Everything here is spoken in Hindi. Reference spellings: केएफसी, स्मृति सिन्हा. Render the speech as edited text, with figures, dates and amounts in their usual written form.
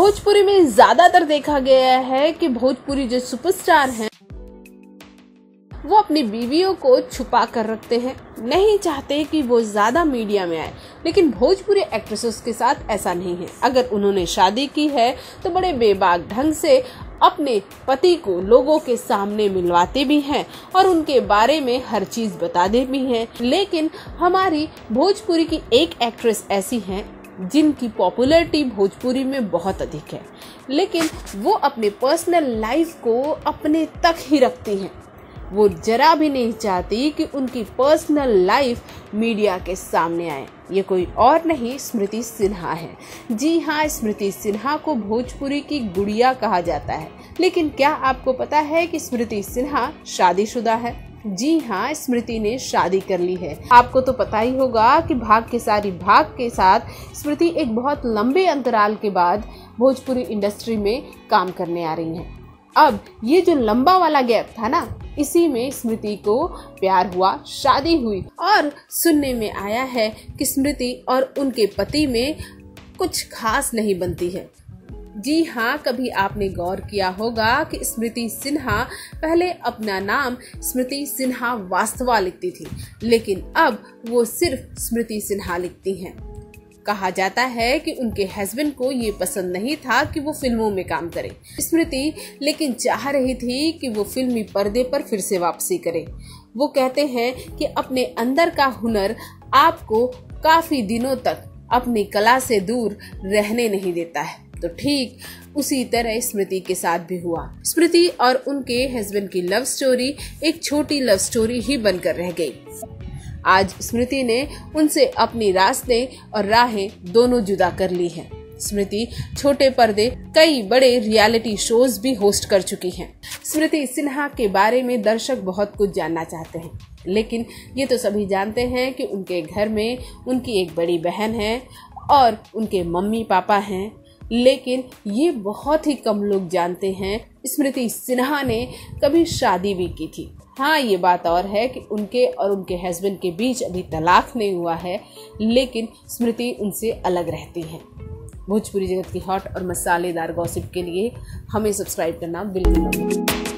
भोजपुरी में ज्यादातर देखा गया है कि भोजपुरी जो सुपरस्टार हैं वो अपनी बीवियों को छुपा कर रखते हैं, नहीं चाहते कि वो ज्यादा मीडिया में आए। लेकिन भोजपुरी एक्ट्रेसेस के साथ ऐसा नहीं है। अगर उन्होंने शादी की है तो बड़े बेबाक ढंग से अपने पति को लोगों के सामने मिलवाते भी हैं और उनके बारे में हर चीज बताते भी हैं। लेकिन हमारी भोजपुरी की एक एक्ट्रेस ऐसी हैं जिनकी पॉपुलैरिटी भोजपुरी में बहुत अधिक है, लेकिन वो अपने पर्सनल लाइफ को अपने तक ही रखती हैं। वो जरा भी नहीं चाहती कि उनकी पर्सनल लाइफ मीडिया के सामने आए। ये कोई और नहीं स्मृति सिन्हा है। जी हाँ, स्मृति सिन्हा को भोजपुरी की गुड़िया कहा जाता है। लेकिन क्या आपको पता है कि स्मृति सिन्हा शादीशुदा है? जी हाँ, स्मृति ने शादी कर ली है। आपको तो पता ही होगा कि भाग के सारी भाग के साथ स्मृति एक बहुत लंबे अंतराल के बाद भोजपुरी इंडस्ट्री में काम करने आ रही हैं। अब ये जो लंबा वाला गैप था ना, इसी में स्मृति को प्यार हुआ, शादी हुई और सुनने में आया है कि स्मृति और उनके पति में कुछ खास नहीं बनती है। जी हाँ, कभी आपने गौर किया होगा कि स्मृति सिन्हा पहले अपना नाम स्मृति सिन्हा वास्तवा लिखती थी, लेकिन अब वो सिर्फ स्मृति सिन्हा लिखती हैं। कहा जाता है कि उनके हस्बैंड को ये पसंद नहीं था कि वो फिल्मों में काम करें। स्मृति लेकिन चाह रही थी कि वो फिल्मी पर्दे पर फिर से वापसी करे। वो कहते हैं कि अपने अंदर का हुनर आपको काफी दिनों तक अपनी कला से दूर रहने नहीं देता है। तो ठीक उसी तरह स्मृति के साथ भी हुआ। स्मृति और उनके हस्बैंड की लव स्टोरी एक छोटी लव स्टोरी ही बनकर रह गई। आज स्मृति ने उनसे अपनी रास्ते और राहें दोनों जुदा कर ली हैं। स्मृति छोटे पर्दे कई बड़े रियलिटी शोज भी होस्ट कर चुकी हैं। स्मृति सिन्हा के बारे में दर्शक बहुत कुछ जानना चाहते हैं, लेकिन ये तो सभी जानते हैं कि उनके घर में उनकी एक बड़ी बहन है और उनके मम्मी पापा हैं। लेकिन ये बहुत ही कम लोग जानते हैं स्मृति सिन्हा ने कभी शादी भी की थी। हाँ, ये बात और है कि उनके और उनके हस्बैंड के बीच अभी तलाक नहीं हुआ है, लेकिन स्मृति उनसे अलग रहती है। भोजपुरी जगत की हॉट और मसालेदार गॉसिप के लिए हमें सब्सक्राइब करना बिल्कुल मत भूलिए।